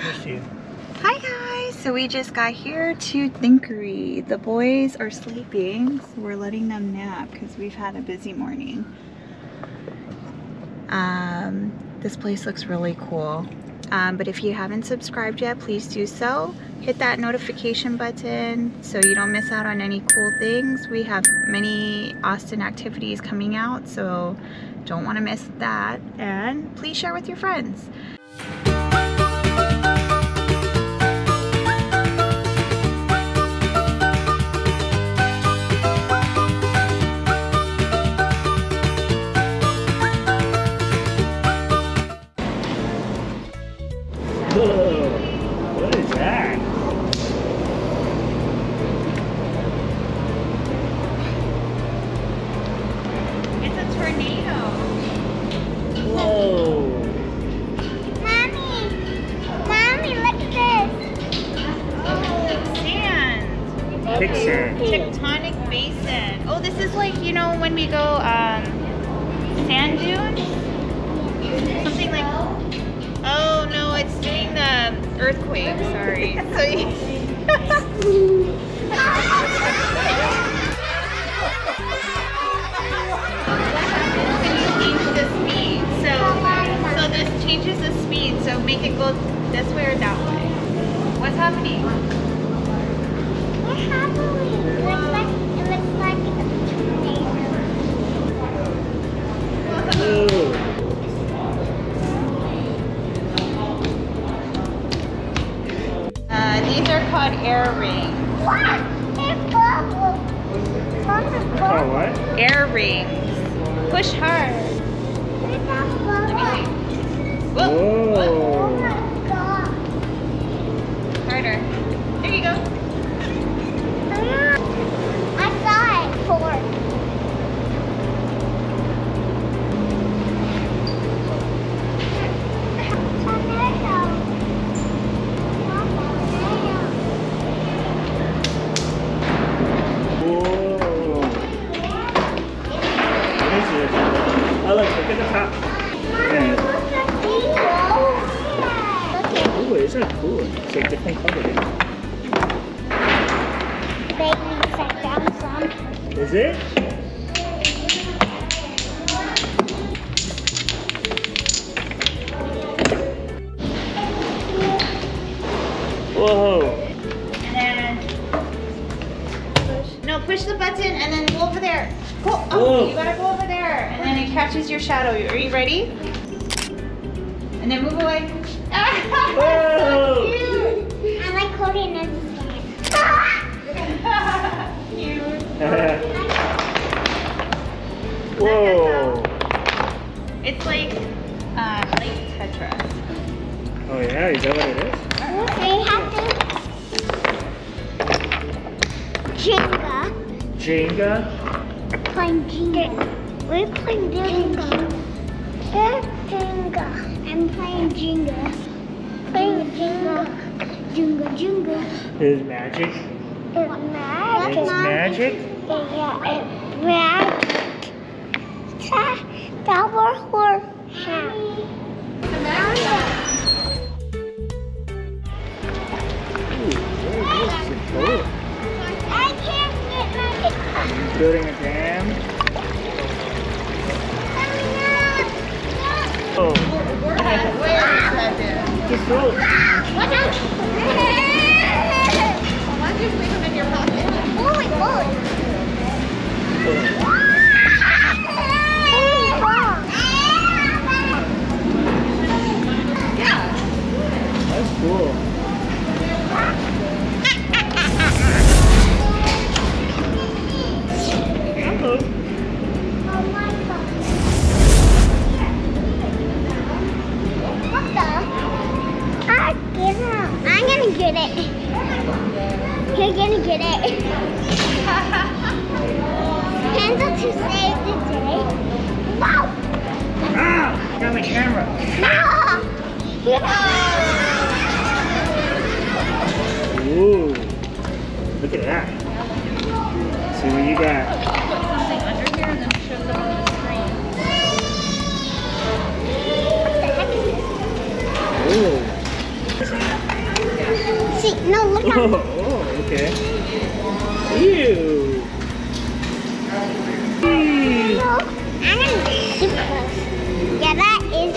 Hi guys! So we just got here to Thinkery. The boys are sleeping, so we're letting them nap because we've had a busy morning. This place looks really cool. But if you haven't subscribed yet, please do so. Hit that notification button so you don't miss out on any cool things. We have many Austin activities coming out, so don't want to miss that. And please share with your friends. Tectonic basin. Oh, this is like, you know, when we go sand dunes? Something like, oh no, it's doing the earthquake, sorry. So you So this changes the speed, so make it go this way or that way. What's happening? It looks like it's a tornado. These are called air rings. What? It's bubbles. Oh, what? Air rings. Push hard. Whoa. Whoa. Oh my god. Harder. There you go. Is it? Whoa. And then push. No, push the button and then go over there. Go. Oh, you gotta go over there. And then it catches your shadow. Are you ready? And then move away. Whoa. So cute. I like holding this. Whoa! It's like Tetris. Oh yeah, is that what it is? They have to Jenga. Jenga? Playing Jenga. We're playing Jenga. They're Jenga. I'm playing Jenga. Playing Jenga. Jenga, Jenga. Is magic? It's magic. It's magic? Yeah, magic. That was her hand. I can't get my picture. He's building a dam. Oh. Where is that? Just leave them in your pocket. Oh my god. Yeah. That's cool. Oh my god. What the? I get it. I'm gonna get it. You're gonna get it. Handle to save the day. Wow! Ah! Got my camera. Ah. Ooh! Look at that. Let's see what you got. Put something under here and then show them on the screen. What the heck is this? Ooh! No, look at it. Oh, okay. Ew. No, yeah, that is.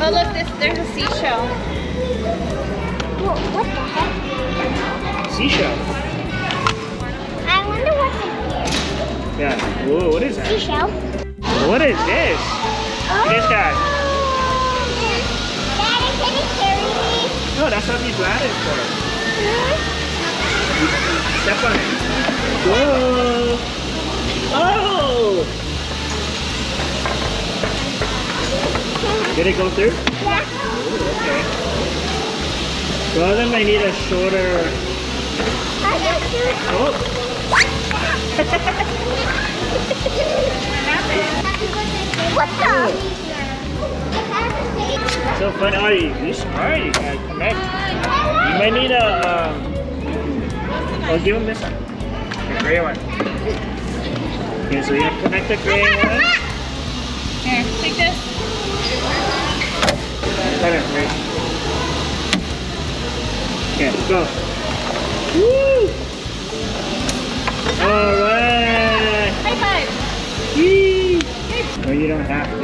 Oh, look, there's a seashell. Whoa, what the heck? Seashell. I wonder what's in here. Yeah. Whoa, what is that? Seashell. What is this? Oh. What is that? No, that's what these ladders for. Step on it. Whoa! Oh! Did it go through? Yeah. Ooh, okay. Well, then I need a shorter. Oh! What the? So fun are you? You smart, you gotta connect. You might need a, oh, give him this one. The gray one. Okay, so you have to connect the gray one. Here, take this. Okay, go. Woo! Alright! High five! Yee! No, you don't have to.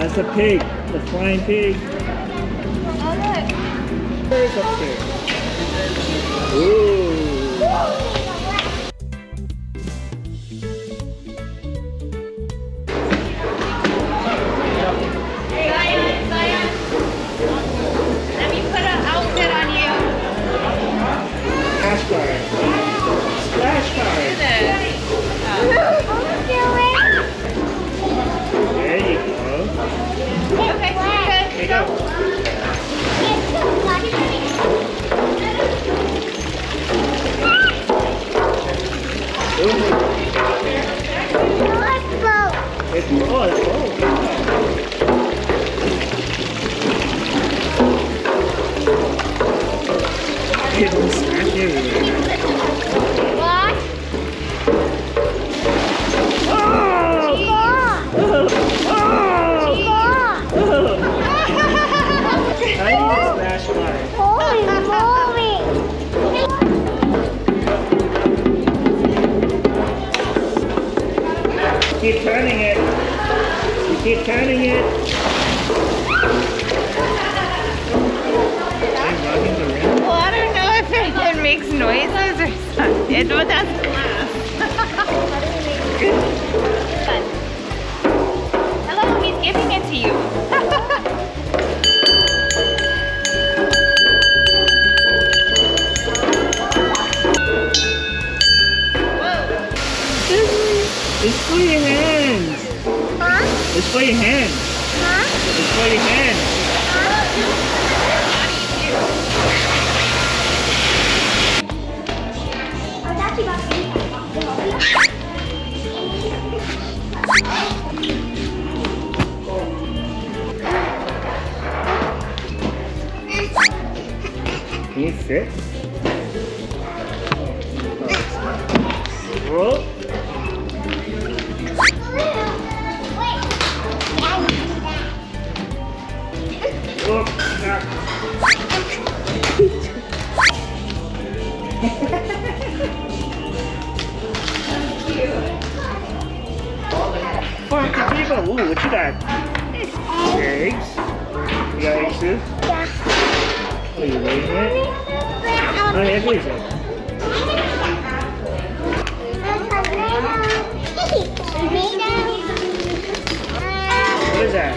That's a pig, the flying pig. Oh, look. It's up there. Zion, Zion. Let me put an outfit on you. Splash card. Splash card. Look at this. Okay, go. It's more. Keep turning it. You keep turning it. Well, I don't know if it makes noises or something, but that's glass. Hello, he's giving it to you. Whoa. It's for your hands. Huh? It's for your hands. Huh? It's for your hands. Can you fit? Roll. Look, oh, ooh, what you got? Eggs. You got eggs too? Yeah. Oh, you raising it? Oh, yeah, raise it. What is that?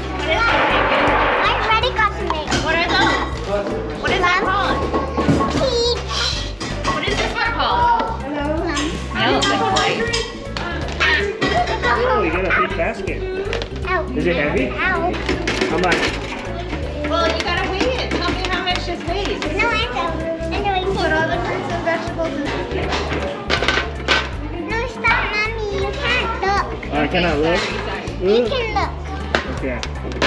What is that called? What is this one called? Hello. No, it's white. Oh, you got a big basket. Ow. Is it heavy? Ow. How much? Well, you gotta weigh it. Tell me how much this weighs. No, I don't. I know. Put all the fruits and vegetables in there. No, stop, Mommy. You can't look. I cannot look? You can look.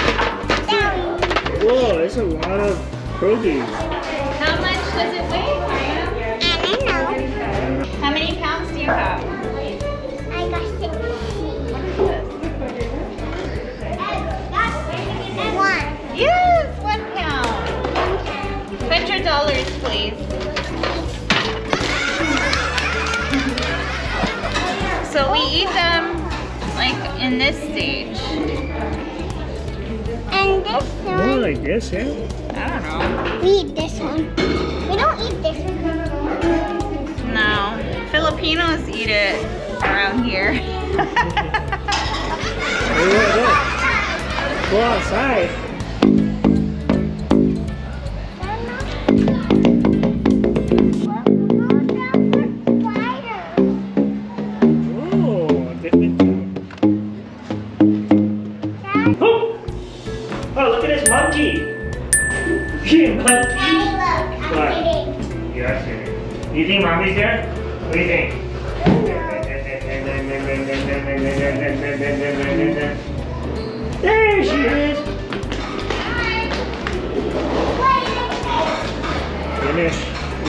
Okay. Down. Whoa, there's a lot of... produce. How much does it weigh, Maya? I don't know. How many pounds do you have? I got 6. eat them like in this stage. And this one. More like this, yeah? I don't know. We eat this one. We don't eat this one. No. Filipinos eat it around here. Go outside. You think mommy's there? What do you think? There she is! Finish.